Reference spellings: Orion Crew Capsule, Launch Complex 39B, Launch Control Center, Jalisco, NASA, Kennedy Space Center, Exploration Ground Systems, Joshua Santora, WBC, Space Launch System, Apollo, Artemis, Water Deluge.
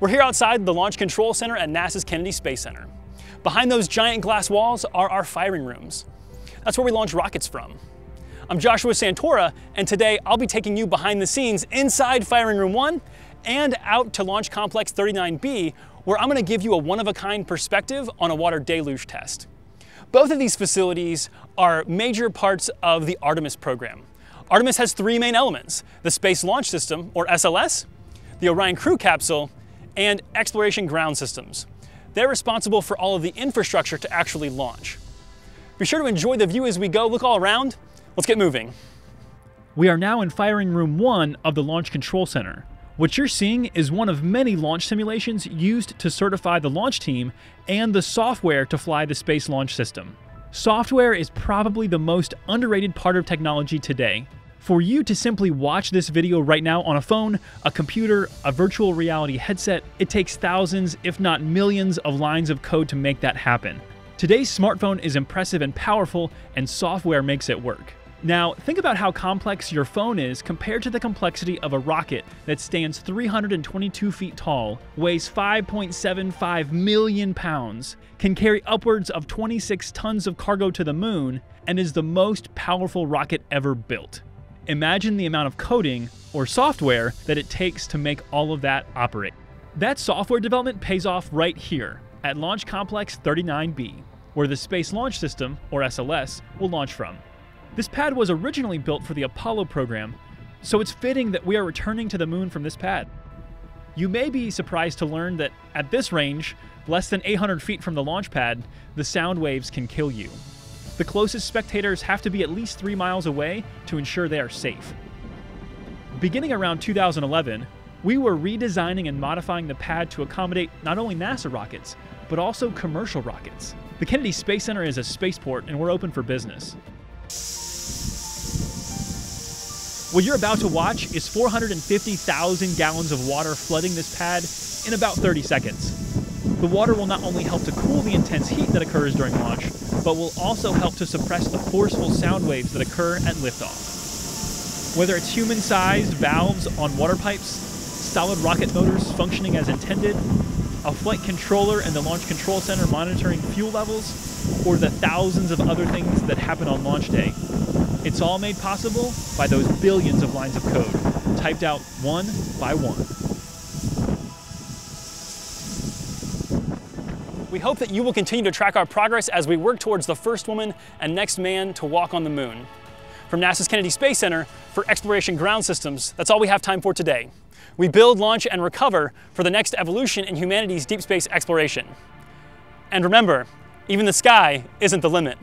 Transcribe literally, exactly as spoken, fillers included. We're here outside the Launch Control Center at NASA's Kennedy Space Center. Behind those giant glass walls are our firing rooms. That's where we launch rockets from. I'm Joshua Santora, and today I'll be taking you behind the scenes inside Firing Room one and out to Launch Complex thirty-nine B, where I'm gonna give you a one-of-a-kind perspective on a water deluge test. Both of these facilities are major parts of the Artemis program. Artemis has three main elements: the Space Launch System, or S L S, the Orion Crew Capsule, and Exploration Ground Systems. They're responsible for all of the infrastructure to actually launch. Be sure to enjoy the view as we go. Look all around. Let's get moving. We are now in Firing Room one of the Launch Control Center. What you're seeing is one of many launch simulations used to certify the launch team and the software to fly the Space Launch System. Software is probably the most underrated part of technology today. For you to simply watch this video right now on a phone, a computer, a virtual reality headset, it takes thousands, if not millions, of lines of code to make that happen. Today's smartphone is impressive and powerful, and software makes it work. Now, think about how complex your phone is compared to the complexity of a rocket that stands three hundred twenty-two feet tall, weighs five point seven five million pounds, can carry upwards of twenty-six tons of cargo to the moon, and is the most powerful rocket ever built. Imagine the amount of coding, or software, that it takes to make all of that operate. That software development pays off right here, at Launch Complex thirty-nine B, where the Space Launch System, or S L S, will launch from. This pad was originally built for the Apollo program, so it's fitting that we are returning to the moon from this pad. You may be surprised to learn that at this range, less than eight hundred feet from the launch pad, the sound waves can kill you. The closest spectators have to be at least three miles away to ensure they are safe. Beginning around two thousand eleven, we were redesigning and modifying the pad to accommodate not only NASA rockets, but also commercial rockets. The Kennedy Space Center is a spaceport, and we're open for business. What you're about to watch is four hundred fifty thousand gallons of water flooding this pad in about thirty seconds. The water will not only help to cool the intense heat that occurs during launch, but will also help to suppress the forceful sound waves that occur at liftoff. Whether it's human-sized valves on water pipes, solid rocket motors functioning as intended, a flight controller and the Launch Control Center monitoring fuel levels, or the thousands of other things that happen on launch day, it's all made possible by those billions of lines of code, typed out one by one. We hope that you will continue to track our progress as we work towards the first woman and next man to walk on the moon. From NASA's Kennedy Space Center for Exploration Ground Systems, that's all we have time for today. We build, launch, and recover for the next evolution in humanity's deep space exploration. And remember, even the sky isn't the limit.